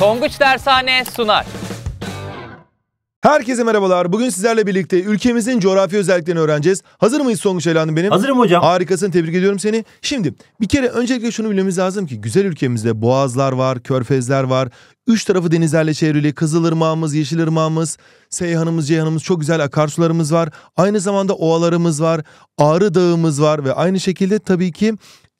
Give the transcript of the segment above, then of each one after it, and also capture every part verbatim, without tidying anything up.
Tonguç Dershane sunar. Herkese merhabalar. Bugün sizlerle birlikte ülkemizin coğrafi özelliklerini öğreneceğiz. Hazır mıyız Tonguç Ela'nın benim? Hazırım hocam. Harikasın, tebrik ediyorum seni. Şimdi bir kere öncelikle şunu bilmemiz lazım ki güzel ülkemizde boğazlar var, körfezler var. Üç tarafı denizlerle çevrili, Kızılırmağımız, Yeşilırmağımız, Seyhanımız, Ceyhanımız, çok güzel akarsularımız var. Aynı zamanda ovalarımız var, Ağrı Dağımız var ve aynı şekilde tabii ki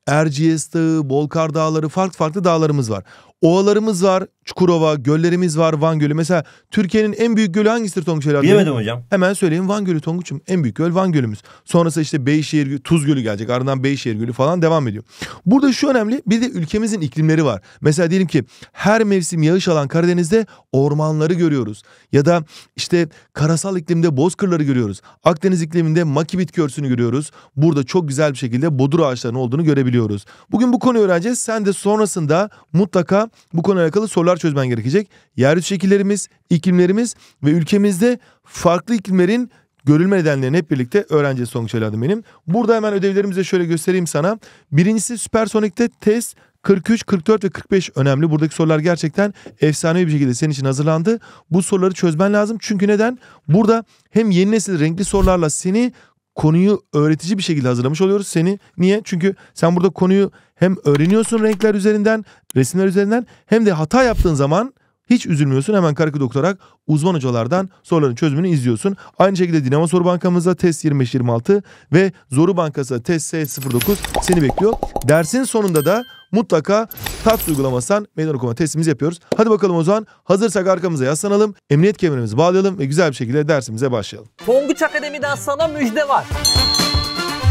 Erciyes Dağı, Bolkar Dağları, farklı farklı dağlarımız var. Ovalarımız var, Çukurova, göllerimiz var, Van Gölü. Mesela Türkiye'nin en büyük gölü hangisidir Tonguç Ela? Bilemedim hocam. Hemen söyleyeyim, Van Gölü Tonguç'um. En büyük göl Van Gölü'müz. Sonrası işte Beyşehir, Tuz Gölü gelecek. Ardından Beyşehir Gölü falan devam ediyor. Burada şu önemli, bir de ülkemizin iklimleri var. Mesela diyelim ki her mevsim yağış alan Karadeniz'de ormanları görüyoruz. Ya da işte karasal iklimde bozkırları görüyoruz. Akdeniz ikliminde makibit körsünü görüyoruz. Burada çok güzel bir şekilde bodur ağaçlarının olduğunu görebiliyoruz. Bugün bu konuyu öğreneceğiz. Sen de sonrasında mutlaka bu konuyla alakalı sorular çözmen gerekecek. Yeryüzü şekillerimiz, iklimlerimiz ve ülkemizde farklı iklimlerin görülme nedenlerini hep birlikte öğreneceğiz Tonguç Ela'dım benim. Burada hemen ödevlerimizi şöyle göstereyim sana. Birincisi Süpersonik'te test kırk üç, kırk dört ve kırk beş önemli. Buradaki sorular gerçekten efsanevi bir şekilde senin için hazırlandı. Bu soruları çözmen lazım. Çünkü neden? Burada hem yeni nesil renkli sorularla seni konuyu öğretici bir şekilde hazırlamış oluyoruz seni. Niye? Çünkü sen burada konuyu hem öğreniyorsun renkler üzerinden, resimler üzerinden, hem de hata yaptığın zaman hiç üzülmüyorsun. Hemen karakol doktorarak uzman hocalardan soruların çözümünü izliyorsun. Aynı şekilde Dinamo Soru Bankamızda test yirmi beş yirmi altı ve Zoru Bankası test S sıfır dokuz seni bekliyor. Dersin sonunda da mutlaka TATS uygulamasından meydan okuma testimizi yapıyoruz. Hadi bakalım o zaman, hazırsak arkamıza yaslanalım, emniyet kemerimizi bağlayalım ve güzel bir şekilde dersimize başlayalım. Tonguç Akademi'den sana müjde var.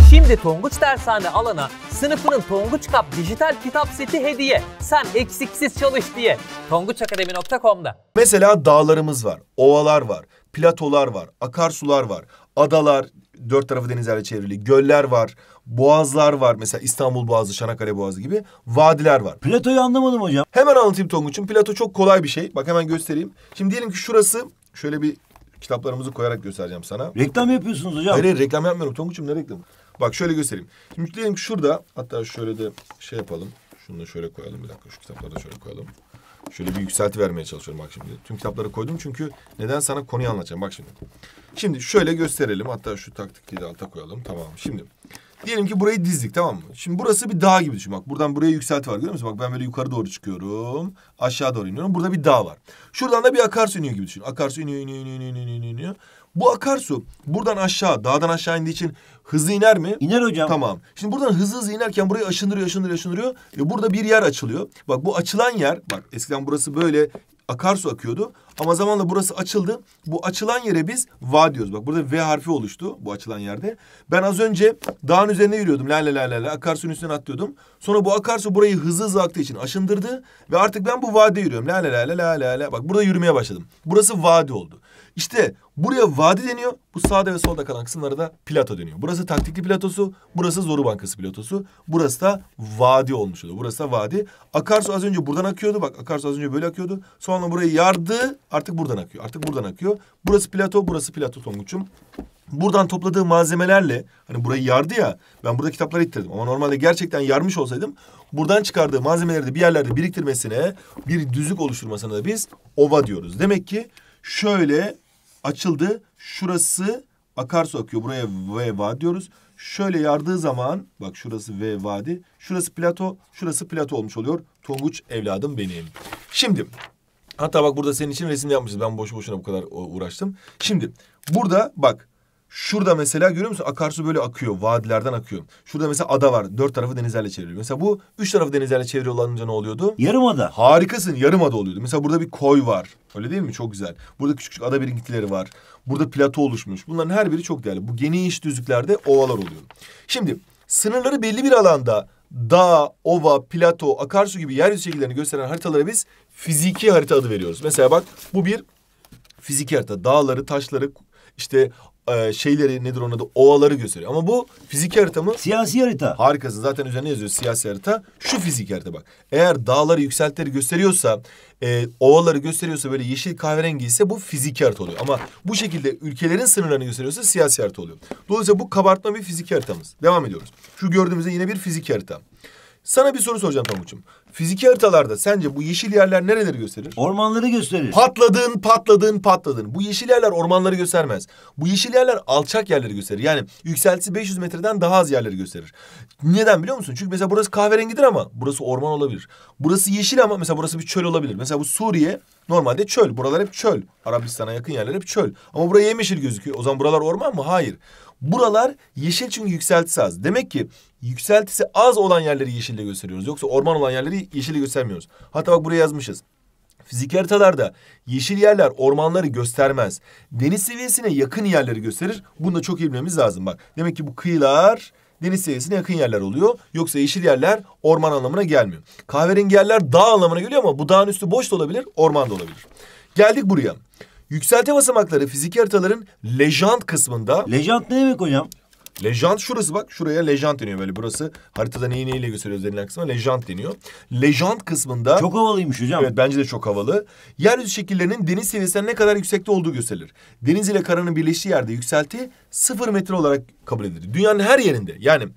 Şimdi Tonguç Dershane alana sınıfının Tonguç Kap dijital kitap seti hediye. Sen eksiksiz çalış diye. Tonguç Akademi nokta com'da. Mesela dağlarımız var, ovalar var, platolar var, akarsular var, adalar, dört tarafı denizlerle çevrili, göller var, boğazlar var. Mesela İstanbul Boğazı, Çanakkale Boğazı gibi vadiler var. Platoyu anlamadım hocam. Hemen anlatayım Tonguç'um. Plato çok kolay bir şey. Bak hemen göstereyim. Şimdi diyelim ki şurası, şöyle bir kitaplarımızı koyarak göstereceğim sana. Reklam yapıyorsunuz hocam. Hayır, hayır reklam yapmıyorum Tonguç'um, ne reklamı? Bak şöyle göstereyim. Şimdi diyelim ki şurada, hatta şöyle de şey yapalım. Şunu da şöyle koyalım bir dakika. Şu kitapları da şöyle koyalım. Şöyle bir yükselti vermeye çalışıyorum bak şimdi. Tüm kitapları koydum çünkü neden, sana konuyu anlatacağım bak şimdi. Şimdi şöyle gösterelim. Hatta şu taktikliği de alta koyalım. Tamam. Şimdi diyelim ki burayı dizdik, tamam mı? Şimdi burası bir dağ gibi düşün. Bak buradan buraya yükselti var, görüyor musun? Bak ben böyle yukarı doğru çıkıyorum. Aşağı doğru iniyorum. Burada bir dağ var. Şuradan da bir akarsu iniyor gibi düşün. Akarsu iniyor, iniyor, iniyor, iniyor, iniyor, iniyor. Bu akarsu buradan aşağı, dağdan aşağı indiği için hızlı iner mi? İner hocam. Tamam. Şimdi buradan hızlı hızlı inerken burayı aşındırıyor, aşındırıyor, aşındırıyor. Ve burada bir yer açılıyor. Bak bu açılan yer, bak eskiden burası böyle akarsu akıyordu. Ama zamanla burası açıldı. Bu açılan yere biz va diyoruz. Bak burada V harfi oluştu bu açılan yerde. Ben az önce dağın üzerine yürüyordum. La la la la la. Akarsu'nun üstüne atlıyordum. Sonra bu akarsu burayı hızlı hızlı aktığı için aşındırdı. Ve artık ben bu vadide yürüyorum. La la la la la la. Bak burada yürümeye başladım. Burası vadi oldu. İşte buraya vadi deniyor. Bu sağda ve solda kalan kısımlara da plato deniyor. Burası taktikli platosu. Burası Zoru Bankası platosu. Burası da vadi olmuş oldu. Burası da vadi. Akarsu az önce buradan akıyordu. Bak akarsu az önce böyle akıyordu. Sonra burayı yardı. Artık buradan akıyor. Artık buradan akıyor. Burası plato. Burası plato Tonguç'um. Buradan topladığı malzemelerle, hani burayı yardı ya, ben burada kitapları ittirdim ama normalde gerçekten yarmış olsaydım buradan çıkardığı malzemeleri de bir yerlerde biriktirmesine, bir düzlük oluşturmasına da biz ova diyoruz. Demek ki şöyle açıldı. Şurası akarsu akıyor. Buraya V vadi diyoruz. Şöyle yardığı zaman bak şurası V vadi. Şurası plato. Şurası plato olmuş oluyor. Tonguç evladım benim. Şimdi hatta bak burada senin için resim yapmışız. Ben boşu boşuna bu kadar uğraştım. Şimdi burada bak. Şurada mesela görüyor musun? Akarsu böyle akıyor. Vadilerden akıyor. Şurada mesela ada var. Dört tarafı denizlerle çevriliyor. Mesela bu üç tarafı denizlerle çevrili olunca ne oluyordu? Yarımada. Harikasın. Yarımada oluyordu. Mesela burada bir koy var. Öyle değil mi? Çok güzel. Burada küçük küçük ada birikintileri var. Burada plato oluşmuş. Bunların her biri çok değerli. Bu geniş düzlüklerde ovalar oluyor. Şimdi sınırları belli bir alanda dağ, ova, plato, akarsu gibi yeryüzü şekillerini gösteren haritalara biz fiziki harita adı veriyoruz. Mesela bak bu bir fiziki harita. Dağları, taşları, işte şeyleri, nedir onun adı, ovaları gösteriyor. Ama bu fiziki harita mı? Siyasi harita. Harikasın. Zaten üzerine yazıyor siyasi harita. Şu fiziki harita bak. Eğer dağları, yükseltileri gösteriyorsa, e, ovaları gösteriyorsa, böyle yeşil kahverengi ise bu fiziki harita oluyor. Ama bu şekilde ülkelerin sınırlarını gösteriyorsa siyasi harita oluyor. Dolayısıyla bu kabartma bir fiziki haritamız. Devam ediyoruz. Şu gördüğümüzde yine bir fiziki harita. Sana bir soru soracağım Tonguç'um. Fiziki haritalarda sence bu yeşil yerler nereleri gösterir? Ormanları gösterir. Patladın, patladın, patladın. Bu yeşil yerler ormanları göstermez. Bu yeşil yerler alçak yerleri gösterir. Yani yükseltisi beş yüz metreden daha az yerleri gösterir. Neden biliyor musun? Çünkü mesela burası kahverengidir ama burası orman olabilir. Burası yeşil ama mesela burası bir çöl olabilir. Mesela bu Suriye normalde çöl. Buralar hep çöl. Arabistan'a yakın yerler hep çöl. Ama buraya yemyeşil gözüküyor. O zaman buralar orman mı? Hayır. Buralar yeşil çünkü yükseltisi az. Demek ki yükseltisi az olan yerleri yeşille gösteriyoruz. Yoksa orman olan yerleri yeşille göstermiyoruz. Hatta bak buraya yazmışız. Fiziki haritalarda yeşil yerler ormanları göstermez. Deniz seviyesine yakın yerleri gösterir. Bunu da çok iyi bilmemiz lazım bak. Demek ki bu kıyılar deniz seviyesine yakın yerler oluyor. Yoksa yeşil yerler orman anlamına gelmiyor. Kahverengi yerler dağ anlamına geliyor ama bu dağın üstü boş da olabilir, orman da olabilir. Geldik buraya. Yükselti basamakları fiziki haritaların lejant kısmında... Lejant ne demek hocam? Lejant şurası bak. Şuraya lejant deniyor böyle. Burası haritada neyi neyle gösteriyoruz denilen kısma lejant deniyor. Lejant kısmında... Çok havalıymış hocam. Evet bence de çok havalı. Yeryüzü şekillerinin deniz seviyesinden ne kadar yüksekte olduğu gösterilir. Deniz ile karanın birleştiği yerde yükselti sıfır metre olarak kabul edilir. Dünyanın her yerinde yani...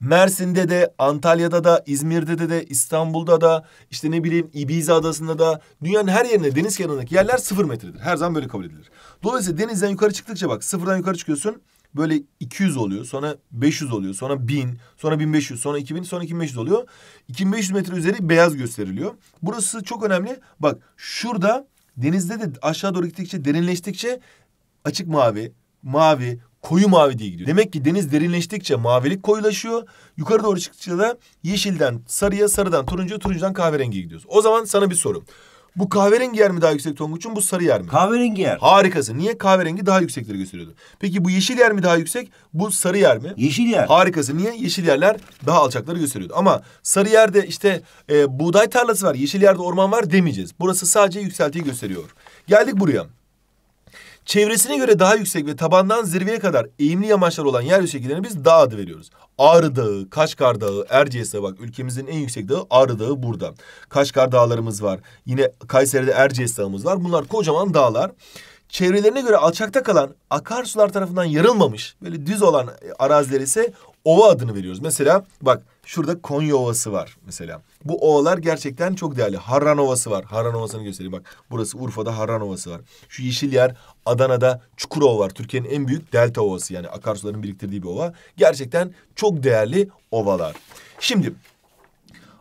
Mersin'de de, Antalya'da da, İzmir'de de de, İstanbul'da da, işte ne bileyim İbiza Adası'nda da dünyanın her yerinde deniz kenarındaki yerler sıfır metredir. Her zaman böyle kabul edilir. Dolayısıyla denizden yukarı çıktıkça bak sıfırdan yukarı çıkıyorsun böyle iki yüz oluyor, sonra beş yüz oluyor, sonra bin, sonra bin beş yüz, sonra iki bin, sonra iki bin beş yüz oluyor. iki bin beş yüz metre üzeri beyaz gösteriliyor. Burası çok önemli. Bak şurada denizde de aşağı doğru gittikçe, derinleştikçe açık mavi, mavi, koyu mavi diye gidiyor. Demek ki deniz derinleştikçe mavilik koyulaşıyor. Yukarı doğru çıktıkça da yeşilden sarıya, sarıdan turuncuya, turuncudan kahverengiye gidiyoruz. O zaman sana bir soru. Bu kahverengi yer mi daha yüksek Tonguç'un, bu sarı yer mi? Kahverengi yer. Harikasın. Niye? Kahverengi daha yüksekleri gösteriyordu. Peki bu yeşil yer mi daha yüksek, bu sarı yer mi? Yeşil yer. Harikasın. Niye? Yeşil yerler daha alçakları gösteriyordu. Ama sarı yerde işte e, buğday tarlası var, yeşil yerde orman var demeyeceğiz. Burası sadece yükseltiyi gösteriyor. Geldik buraya. Çevresine göre daha yüksek ve tabandan zirveye kadar eğimli yamaçlar olan yeryüzü şekillerine biz dağ adı veriyoruz. Ağrı Dağı, Kaşgar Dağı, Erciyes Dağı, bak ülkemizin en yüksek dağı Ağrı Dağı burada. Kaşgar dağlarımız var. Yine Kayseri'de Erciyes Dağımız var. Bunlar kocaman dağlar. Çevrelerine göre alçakta kalan akarsular tarafından yarılmamış böyle düz olan araziler ise ova adını veriyoruz. Mesela bak şurada Konya Ovası var mesela. Bu ovalar gerçekten çok değerli. Harran Ovası var. Harran Ovası'nı göstereyim bak. Burası Urfa'da Harran Ovası var. Şu yeşil yer Adana'da Çukurova var. Türkiye'nin en büyük delta ovası yani akarsuların biriktirdiği bir ova. Gerçekten çok değerli ovalar. Şimdi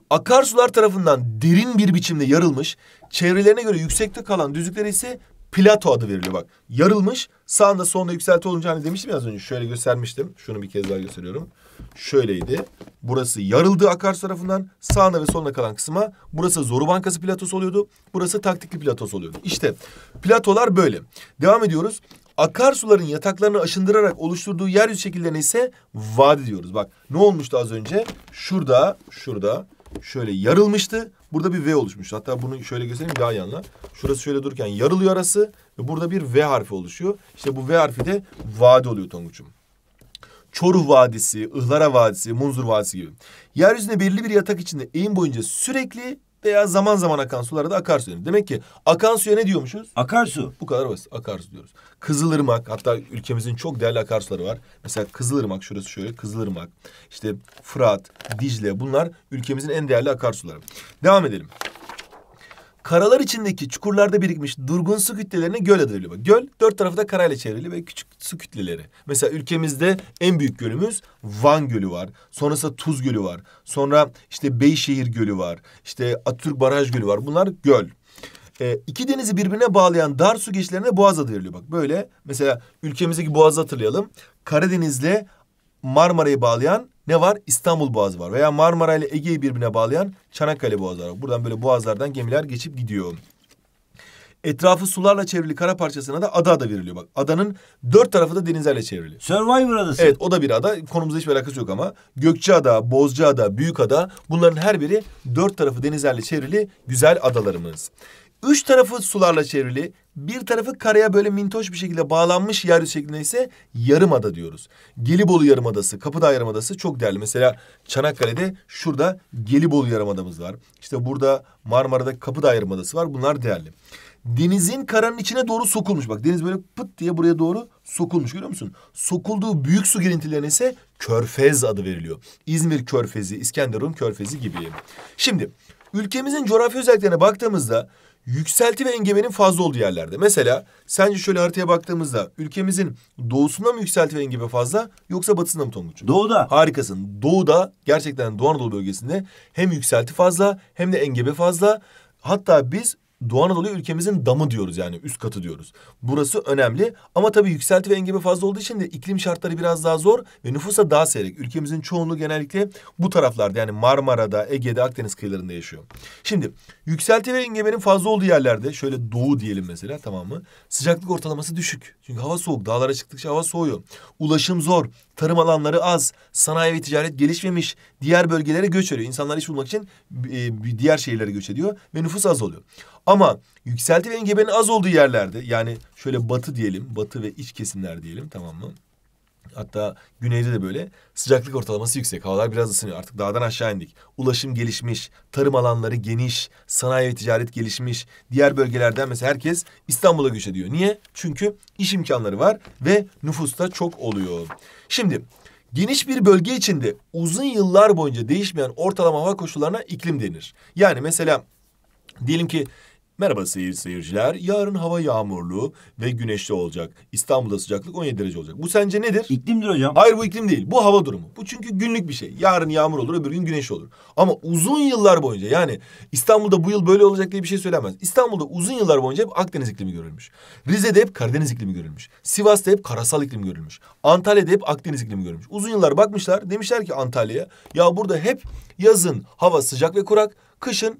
akarsular tarafından derin bir biçimde yarılmış, çevrelerine göre yüksekte kalan düzlükler ise plato adı veriliyor bak. Yarılmış, sağında sonunda yükselti olunca hani demiştim ya az önce şöyle göstermiştim. Şunu bir kez daha gösteriyorum. Şöyleydi. Burası yarıldı akarsu tarafından. Sağında ve solunda kalan kısma burası Zoru Bankası platosu oluyordu. Burası taktikli platosu oluyordu. İşte platolar böyle. Devam ediyoruz. Akarsuların yataklarını aşındırarak oluşturduğu yeryüzü şekillerine ise vadi diyoruz. Bak ne olmuştu az önce? Şurada, şurada şöyle yarılmıştı. Burada bir V oluşmuş. Hatta bunu şöyle göstereyim daha yanına. Şurası şöyle dururken yarılıyor arası. Ve burada bir V harfi oluşuyor. İşte bu V harfi de vadi oluyor Tonguç'um. Çoruh Vadisi, Ihlara Vadisi, Munzur Vadisi gibi. Yeryüzünde belirli bir yatak içinde eğim boyunca sürekli veya zaman zaman akan sulara da akarsu deniyor. Demek ki akan suya ne diyormuşuz? Akarsu. Bu kadar basit. Akarsu diyoruz. Kızılırmak. Hatta ülkemizin çok değerli akarsuları var. Mesela Kızılırmak. Şurası şöyle. Kızılırmak. İşte Fırat, Dicle. Bunlar ülkemizin en değerli akarsuları. Devam edelim. Karalar içindeki çukurlarda birikmiş durgun su kütlelerine göl adı veriliyor. Göl dört tarafı da karayla çevrili ve küçük su kütleleri. Mesela ülkemizde en büyük gölümüz Van Gölü var. Sonrasında Tuz Gölü var. Sonra işte Beyşehir Gölü var. İşte Atatürk Baraj Gölü var. Bunlar göl. E, iki denizi birbirine bağlayan dar su geçişlerine boğaz adı veriliyor. Bak böyle mesela ülkemizdeki boğazı hatırlayalım. Karadeniz'le Marmara'yı bağlayan ne var? İstanbul Boğazı var. Veya Marmara ile Ege'yi birbirine bağlayan Çanakkale Boğazı var. Buradan böyle boğazlardan gemiler geçip gidiyor. Etrafı sularla çevrili kara parçasına da ada ada veriliyor. Bak adanın dört tarafı da denizlerle çevrili. Survivor adası. Evet o da bir ada. Konumuzda hiçbir alakası yok ama. Gökçeada, Bozcaada, Büyükada bunların her biri dört tarafı denizlerle çevrili güzel adalarımız. Üç tarafı sularla çevrili, bir tarafı karaya böyle mintoş bir şekilde bağlanmış yeryüzü şeklinde ise yarımada diyoruz. Gelibolu Yarımadası, Kapıdağ Yarımadası çok değerli. Mesela Çanakkale'de şurada Gelibolu Yarımadamız var. İşte burada Marmara'da Kapıdağ Yarımadası var. Bunlar değerli. Denizin karanın içine doğru sokulmuş. Bak deniz böyle pıt diye buraya doğru sokulmuş, görüyor musun? Sokulduğu büyük su girintilerine ise körfez adı veriliyor. İzmir Körfezi, İskenderun Körfezi gibi. Şimdi ülkemizin coğrafi özelliklerine baktığımızda yükselti ve engebenin fazla olduğu yerlerde. Mesela sence şöyle haritaya baktığımızda ülkemizin doğusunda mı yükselti ve engebe fazla yoksa batısında mı Tonguç? Doğuda. Harikasın. Doğuda, gerçekten Doğu Anadolu bölgesinde hem yükselti fazla hem de engebe fazla. Hatta biz Doğu Anadolu ülkemizin damı diyoruz, yani üst katı diyoruz. Burası önemli ama tabii yükselti ve engebe fazla olduğu için de iklim şartları biraz daha zor ve nüfusa daha seyrek. Ülkemizin çoğunluğu genellikle bu taraflarda, yani Marmara'da, Ege'de, Akdeniz kıyılarında yaşıyor. Şimdi yükselti ve engebenin fazla olduğu yerlerde şöyle doğu diyelim mesela, tamam mı? Sıcaklık ortalaması düşük. Çünkü hava soğuk, dağlara çıktıkça hava soğuyor. Ulaşım zor, tarım alanları az, sanayi ve ticaret gelişmemiş, diğer bölgelere göç ediyor. İnsanlar iş bulmak için e, diğer şehirlere göç ediyor ve nüfus az oluyor. Ama yükselti ve engebenin az olduğu yerlerde, yani şöyle batı diyelim, batı ve iç kesimler diyelim, tamam mı? Hatta güneyde de böyle sıcaklık ortalaması yüksek. Havalar biraz ısınıyor. Artık dağdan aşağı indik. Ulaşım gelişmiş, tarım alanları geniş, sanayi ve ticaret gelişmiş. Diğer bölgelerden mesela herkes İstanbul'a göç ediyor. Niye? Çünkü iş imkanları var ve nüfus da çok oluyor. Şimdi geniş bir bölge içinde uzun yıllar boyunca değişmeyen ortalama hava koşullarına iklim denir. Yani mesela diyelim ki merhaba seyir seyirciler, yarın hava yağmurlu ve güneşli olacak. İstanbul'da sıcaklık on yedi derece olacak. Bu sence nedir? İklimdir hocam. Hayır, bu iklim değil. Bu hava durumu. Bu çünkü günlük bir şey. Yarın yağmur olur, öbür gün güneş olur. Ama uzun yıllar boyunca, yani İstanbul'da bu yıl böyle olacak diye bir şey söylemez. İstanbul'da uzun yıllar boyunca hep Akdeniz iklimi görülmüş. Rize'de hep Karadeniz iklimi görülmüş. Sivas'ta hep karasal iklim görülmüş. Antalya'da hep Akdeniz iklimi görülmüş. Uzun yıllar bakmışlar, demişler ki Antalya'ya, ya burada hep yazın hava sıcak ve kurak, kışın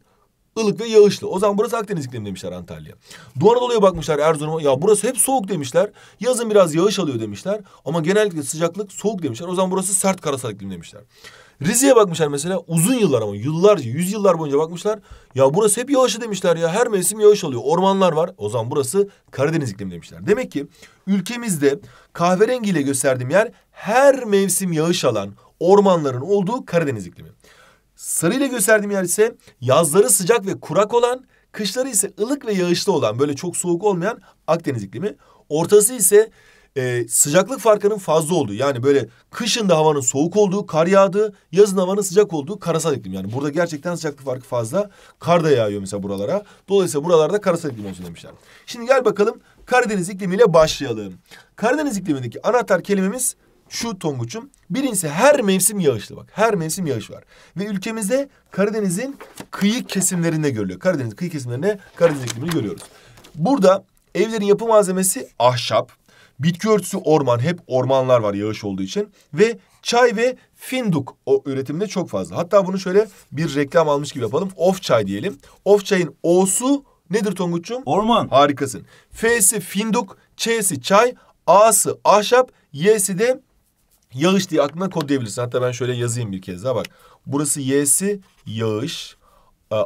ılık ve yağışlı. O zaman burası Akdeniz iklimi demişler Antalya. Doğu Anadolu'ya bakmışlar, Erzurum'a. Ya burası hep soğuk demişler. Yazın biraz yağış alıyor demişler. Ama genellikle sıcaklık soğuk demişler. O zaman burası sert karasal iklim demişler. Rize'ye bakmışlar mesela, uzun yıllar, ama yıllarca, yüzyıllar boyunca bakmışlar. Ya burası hep yağışlı demişler ya. Her mevsim yağış alıyor. Ormanlar var. O zaman burası Karadeniz iklimi demişler. Demek ki ülkemizde kahverengiyle gösterdiğim yer her mevsim yağış alan ormanların olduğu Karadeniz iklimi. Sarıyla gösterdiğim yer ise yazları sıcak ve kurak olan, kışları ise ılık ve yağışlı olan, böyle çok soğuk olmayan Akdeniz iklimi. Ortası ise e, sıcaklık farkının fazla olduğu, yani böyle kışın da havanın soğuk olduğu, kar yağdığı, yazın havanın sıcak olduğu karasal iklim. Yani burada gerçekten sıcaklık farkı fazla. Kar da yağıyor mesela buralara. Dolayısıyla buralarda karasal iklim olsun demişler. Şimdi gel bakalım Karadeniz iklimiyle başlayalım. Karadeniz iklimindeki anahtar kelimemiz şu Tonguç'um. Birincisi her mevsim yağışlı, bak. Her mevsim yağış var. Ve ülkemizde Karadeniz'in kıyı kesimlerinde görülüyor. Karadeniz kıyı kesimlerinde Karadeniz iklimini görüyoruz. Burada evlerin yapı malzemesi ahşap. Bitki örtüsü orman. Hep ormanlar var yağış olduğu için. Ve çay ve fındık üretiminde çok fazla. Hatta bunu şöyle bir reklam almış gibi yapalım. Of çay diyelim. Of çayın O'su nedir Tonguç'um? Orman. Harikasın. F'si fındık, Ç'si çay, A'sı ahşap, Y'si de yağış diye aklına kodlayabilirsin. Hatta ben şöyle yazayım bir kez daha, bak. Burası Y'si yağış,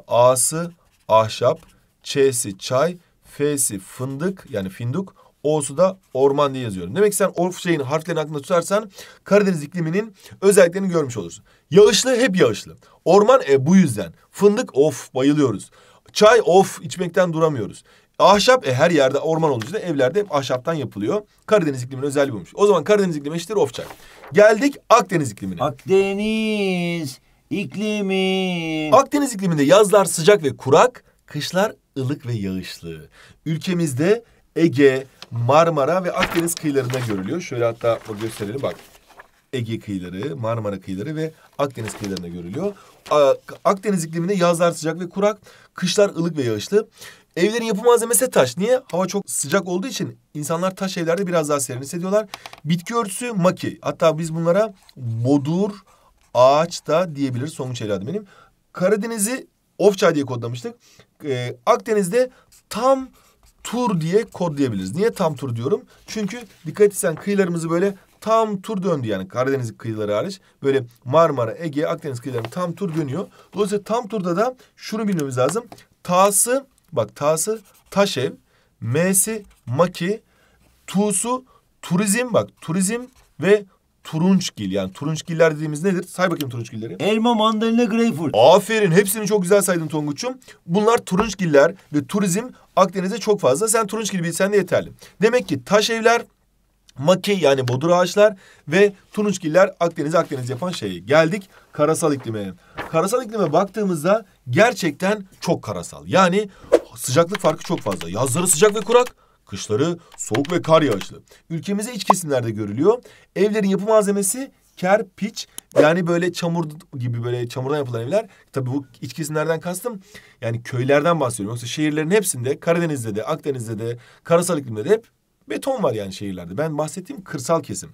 A'sı ahşap, Ç'si çay, F'si fındık, yani fındık, O'su da orman diye yazıyorum. Demek ki sen of şeyin harflerini aklına tutarsan Karadeniz ikliminin özelliklerini görmüş olursun. Yağışlı, hep yağışlı. Orman e, bu yüzden. Fındık of bayılıyoruz. Çay of içmekten duramıyoruz. Ahşap e, her yerde orman olduğu için de evlerde hep ahşaptan yapılıyor. Karadeniz ikliminin özelliği buymuş. O zaman Karadeniz iklimi eşittir of çay. Geldik Akdeniz iklimine. Akdeniz iklimi. Akdeniz ikliminde yazlar sıcak ve kurak, kışlar ılık ve yağışlı. Ülkemizde Ege, Marmara ve Akdeniz kıyılarında görülüyor. Şöyle hatta gösterelim bak. Ege kıyıları, Marmara kıyıları ve Akdeniz kıyılarında görülüyor. Akdeniz ikliminde yazlar sıcak ve kurak, kışlar ılık ve yağışlı. Evlerin yapı malzemesi taş. Niye? Hava çok sıcak olduğu için insanlar taş evlerde biraz daha serin hissediyorlar. Bitki örtüsü maki. Hatta biz bunlara bodur, ağaç da diyebiliriz. Tonguç Ela benim. Karadeniz'i ofçay diye kodlamıştık. Ee, Akdeniz'de tam tur diye kodlayabiliriz. Niye tam tur diyorum? Çünkü dikkat etsen kıyılarımızı böyle tam tur döndü, yani Karadeniz kıyıları hariç. Böyle Marmara, Ege, Akdeniz kıyıları tam tur dönüyor. Dolayısıyla tam turda da şunu bilmemiz lazım. Ta'sı Bak Ta'sı Taşev, M'si Maki, Tu'su Turizm, bak Turizm ve Turunçgil. Yani Turunçgiller dediğimiz nedir? Say bakayım Turunçgilleri. Elma, mandalina, greyfurt. Aferin, hepsini çok güzel saydın Tonguç'um. Bunlar Turunçgiller ve Turizm Akdeniz'de çok fazla. Sen Turunçgil bilsen de yeterli. Demek ki Taşevler, Maki yani bodur ağaçlar ve Turunçgiller Akdeniz'e Akdeniz yapan şey. Geldik karasal iklime. Karasal iklime baktığımızda gerçekten çok karasal. Yani sıcaklık farkı çok fazla. Yazları sıcak ve kurak, kışları soğuk ve kar yağışlı. Ülkemizde iç kesimlerde görülüyor. Evlerin yapı malzemesi kerpiç. Yani böyle çamur gibi, böyle çamurdan yapılan evler. Tabii bu iç kesimlerden kastım yani köylerden bahsediyorum. Yoksa şehirlerin hepsinde, Karadeniz'de de, Akdeniz'de de, karasal iklimde de hep beton var yani şehirlerde. Ben bahsettiğim kırsal kesim.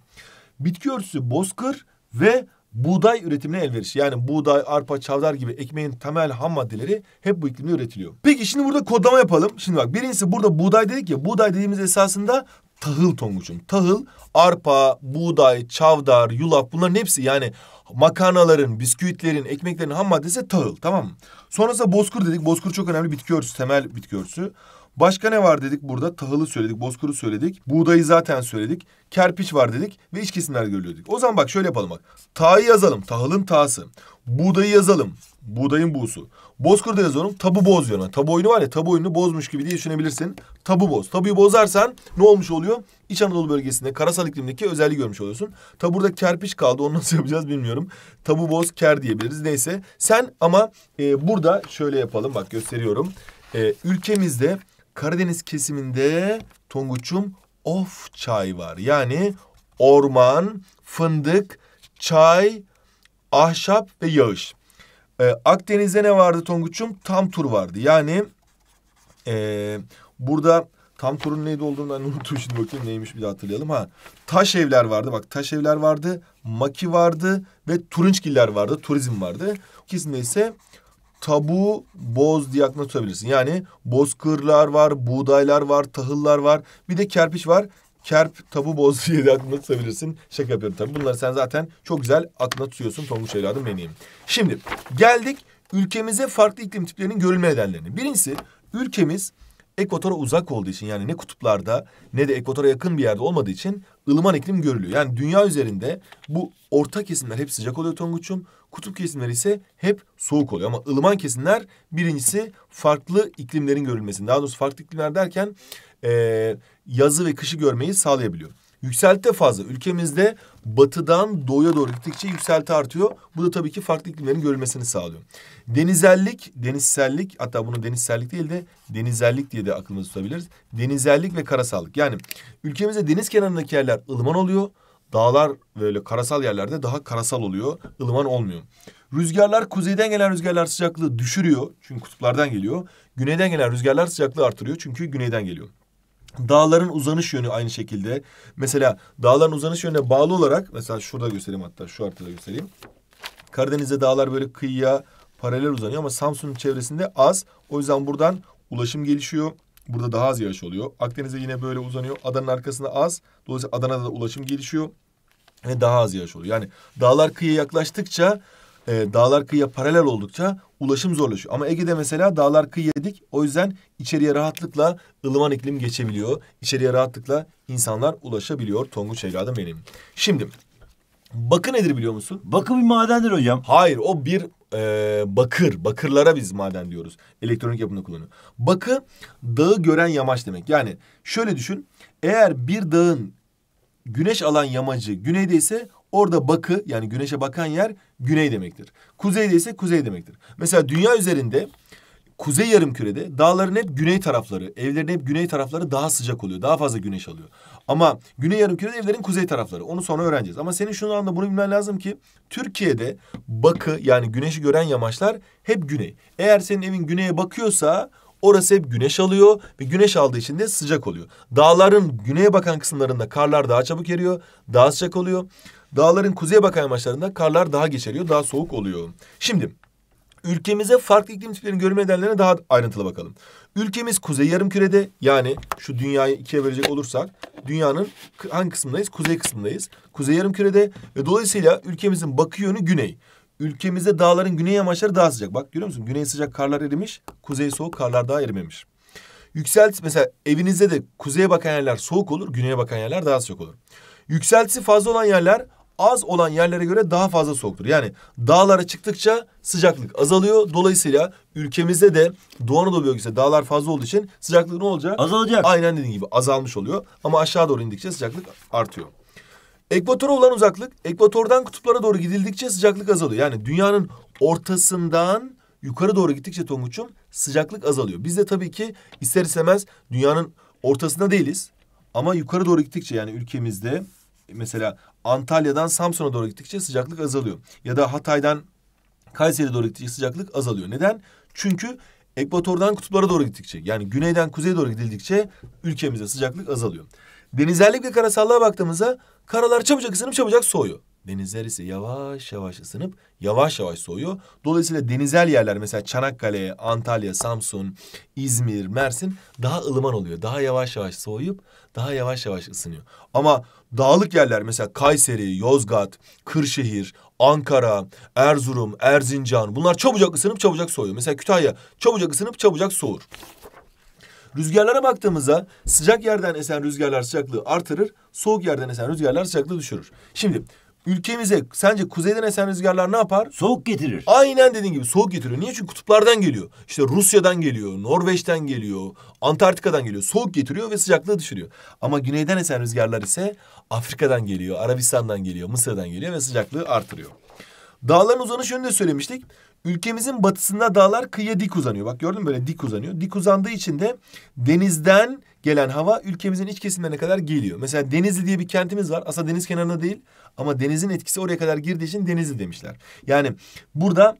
Bitki örtüsü bozkır ve buğday üretimine elverişli. Yani buğday, arpa, çavdar gibi ekmeğin temel ham maddeleri hep bu iklimde üretiliyor. Peki şimdi burada kodlama yapalım. Şimdi bak birincisi burada buğday dedik ya. Buğday dediğimiz esasında tahıl Tonguç'um. Tahıl, arpa, buğday, çavdar, yulaf bunların hepsi yani makarnaların, bisküvitlerin, ekmeklerin ham maddesi tahıl, tamam mı? Sonrasında bozkır dedik. Bozkır çok önemli bitki örtüsü, temel bitki örtüsü. Başka ne var dedik burada? Tahılı söyledik, bozkuru söyledik. Buğdayı zaten söyledik. Kerpiç var dedik ve iç kesimler görülüyorduk. O zaman bak şöyle yapalım bak. Ta'yı yazalım. Tahılın ta'sı. Buğdayı yazalım. Buğdayın buğusu. Bozkuru da yazıyorum. Tabu boz yana. Tabu oyunu var ya, tabu oyunu bozmuş gibi diye düşünebilirsin. Tabu boz. Tabuyu bozarsan ne olmuş oluyor? İç Anadolu bölgesinde karasal iklimdeki özelliği görmüş oluyorsun. Tabi burada kerpiç kaldı. Onu nasıl yapacağız bilmiyorum. Tabu boz ker diyebiliriz. Neyse. Sen ama e, burada şöyle yapalım. Bak gösteriyorum. E, ülkemizde Karadeniz kesiminde Tonguç'um of çay var. Yani orman, fındık, çay, ahşap ve yağış. Ee, Akdeniz'de ne vardı Tonguç'um? Tam tur vardı. Yani ee, burada tam turun neydi olduğunu ben unuttum. Şimdi bakayım neymiş bir de hatırlayalım. Ha, taş evler vardı. Bak taş evler vardı. Maki vardı ve turunçgiller vardı. Turizm vardı. İkisinde ise tabu boz diye aklına tutabilirsin. Yani bozkırlar var, buğdaylar var, tahıllar var. Bir de kerpiç var. Kerp, tabu boz diye de aklına tutabilirsin. Şaka yapıyorum tabii. Bunları sen zaten çok güzel aklına tutuyorsun Tonguç evladım benim. Şimdi geldik ülkemize farklı iklim tiplerinin görülme nedenlerine. Birincisi ülkemiz ekvatora uzak olduğu için yani ne kutuplarda ne de ekvatora yakın bir yerde olmadığı için ılıman iklim görülüyor. Yani dünya üzerinde bu orta kesimler hep sıcak oluyor Tonguç'um. Kutup kesimleri ise hep soğuk oluyor. Ama ılıman kesimler birincisi farklı iklimlerin görülmesi. Daha doğrusu farklı iklimler derken ee, yazı ve kışı görmeyi sağlayabiliyor. Yükselti de fazla. Ülkemizde batıdan doğuya doğru gittikçe yükselti artıyor. Bu da tabii ki farklı iklimlerin görülmesini sağlıyor. Denizellik, denizsellik, hatta bunu denizsellik değil de denizellik diye de aklımızda tutabiliriz. Denizellik ve karasallık. Yani ülkemizde deniz kenarındaki yerler ılıman oluyor. Dağlar böyle karasal yerlerde daha karasal oluyor. Ilıman olmuyor. Rüzgarlar, kuzeyden gelen rüzgarlar sıcaklığı düşürüyor. Çünkü kutuplardan geliyor. Güneyden gelen rüzgarlar sıcaklığı artırıyor. Çünkü güneyden geliyor. Dağların uzanış yönü aynı şekilde. Mesela dağların uzanış yönüne bağlı olarak, mesela şurada göstereyim, hatta şu haritada göstereyim. Karadeniz'de dağlar böyle kıyıya paralel uzanıyor ama Samsun'un çevresinde az. O yüzden buradan ulaşım gelişiyor. Burada daha az yağış oluyor. Akdeniz'e yine böyle uzanıyor. Adanın arkasında az. Dolayısıyla Adana'da da ulaşım gelişiyor. Ve daha az yağış oluyor. Yani dağlar kıyıya yaklaştıkça, e, dağlar kıyıya paralel oldukça ulaşım zorlaşıyor. Ama Ege'de mesela dağlar kıyıya dik. O yüzden içeriye rahatlıkla ılıman iklim geçebiliyor. İçeriye rahatlıkla insanlar ulaşabiliyor. Tonguç evladım benim. Şimdi bakı nedir biliyor musun? Bakı bir madendir hocam. Hayır, o bir e, bakır. Bakırlara biz maden diyoruz. Elektronik yapımda kullanıyor. Bakı dağı gören yamaç demek. Yani şöyle düşün. Eğer bir dağın güneş alan yamacı güneyde ise orada bakı yani güneşe bakan yer güney demektir. Kuzeyde ise kuzey demektir. Mesela dünya üzerinde kuzey yarımkürede dağların hep güney tarafları, evlerin hep güney tarafları daha sıcak oluyor. Daha fazla güneş alıyor. Ama güney yarımkürede evlerin kuzey tarafları. Onu sonra öğreneceğiz. Ama senin şu anda bunu bilmen lazım ki Türkiye'de bakı yani güneşi gören yamaçlar hep güney. Eğer senin evin güneye bakıyorsa orası hep güneş alıyor ve güneş aldığı için de sıcak oluyor. Dağların güneye bakan kısımlarında karlar daha çabuk eriyor, daha sıcak oluyor. Dağların kuzeye bakan yamaçlarında karlar daha geç eriyor, daha soğuk oluyor. Şimdi ülkemize farklı iklim tiplerinin görülme nedenlerine daha ayrıntılı bakalım. Ülkemiz kuzey yarımkürede, yani şu dünyayı ikiye bölecek olursak dünyanın hangi kısmındayız? Kuzey kısmındayız. Kuzey yarımkürede ve dolayısıyla ülkemizin bakı yönü güney. Ülkemizde dağların güney yamaçları daha sıcak. Bak görüyor musun? Güney sıcak karlar erimiş. Kuzey soğuk karlar daha erimemiş. Yükseltisi mesela evinizde de kuzeye bakan yerler soğuk olur. Güneye bakan yerler daha sıcak olur. Yükseltisi fazla olan yerler az olan yerlere göre daha fazla soğuktur. Yani dağlara çıktıkça sıcaklık azalıyor. Dolayısıyla ülkemizde de Doğu Anadolu bölgesinde dağlar fazla olduğu için sıcaklık ne olacak? Azalacak. Aynen dediğin gibi azalmış oluyor. Ama aşağı doğru indikçe sıcaklık artıyor. Ekvatora olan uzaklık, ekvatordan kutuplara doğru gidildikçe sıcaklık azalıyor. Yani dünyanın ortasından yukarı doğru gittikçe Tonguç'um sıcaklık azalıyor. Biz de tabii ki ister istemez dünyanın ortasında değiliz. Ama yukarı doğru gittikçe yani ülkemizde mesela Antalya'dan Samsun'a doğru gittikçe sıcaklık azalıyor. Ya da Hatay'dan Kayseri'ye doğru gittikçe sıcaklık azalıyor. Neden? Çünkü ekvatordan kutuplara doğru gittikçe yani güneyden kuzeye doğru gidildikçe ülkemizde sıcaklık azalıyor. Denizlerlik ve karasallığa baktığımızda karalar çabucak ısınıp çabucak soğuyor. Denizler ise yavaş yavaş ısınıp yavaş yavaş soğuyor. Dolayısıyla denizel yerler mesela Çanakkale, Antalya, Samsun, İzmir, Mersin daha ılıman oluyor. Daha yavaş yavaş soğuyup daha yavaş yavaş ısınıyor. Ama dağlık yerler mesela Kayseri, Yozgat, Kırşehir, Ankara, Erzurum, Erzincan bunlar çabucak ısınıp çabucak soğuyor. Mesela Kütahya çabucak ısınıp çabucak soğur. Rüzgarlara baktığımızda sıcak yerden esen rüzgarlar sıcaklığı artırır, soğuk yerden esen rüzgarlar sıcaklığı düşürür. Şimdi ülkemize sence kuzeyden esen rüzgarlar ne yapar? Soğuk getirir. Aynen dediğin gibi soğuk getiriyor. Niye? Çünkü kutuplardan geliyor. İşte Rusya'dan geliyor, Norveç'ten geliyor, Antarktika'dan geliyor. Soğuk getiriyor ve sıcaklığı düşürüyor. Ama güneyden esen rüzgarlar ise Afrika'dan geliyor, Arabistan'dan geliyor, Mısır'dan geliyor ve sıcaklığı artırıyor. Dağların uzanış yönünü de söylemiştik. Ülkemizin batısında dağlar kıyıya dik uzanıyor. Bak gördün mü böyle dik uzanıyor. Dik uzandığı için de denizden gelen hava ülkemizin iç kesimlerine kadar geliyor. Mesela Denizli diye bir kentimiz var. Aslında deniz kenarında değil ama denizin etkisi oraya kadar girdiği için Denizli demişler. Yani burada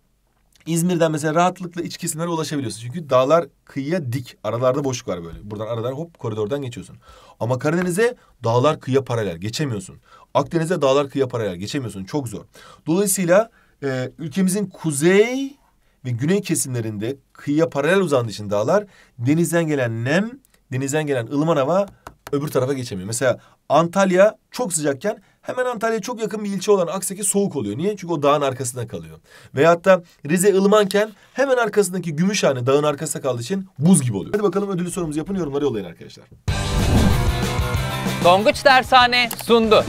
İzmir'den mesela rahatlıkla iç kesimlere ulaşabiliyorsun. Çünkü dağlar kıyıya dik. Aralarda boşluk var böyle. Buradan aradan hop koridordan geçiyorsun. Ama Karadeniz'e dağlar kıyıya paralel geçemiyorsun. Akdeniz'e dağlar kıyıya paralel geçemiyorsun. Çok zor. Dolayısıyla Ee, ülkemizin kuzey ve güney kesimlerinde kıyıya paralel uzandığı için dağlar denizden gelen nem, denizden gelen ılıman hava öbür tarafa geçemiyor. Mesela Antalya çok sıcakken hemen Antalya'ya çok yakın bir ilçe olan Akseki soğuk oluyor. Niye? Çünkü o dağın arkasında kalıyor. Veyahut da Rize ılımanken hemen arkasındaki Gümüşhane dağın arkasında kaldığı için buz gibi oluyor. Hadi bakalım ödüllü sorumuzu yapın, yorumlara yollayın arkadaşlar. Tonguç Dershane sundu.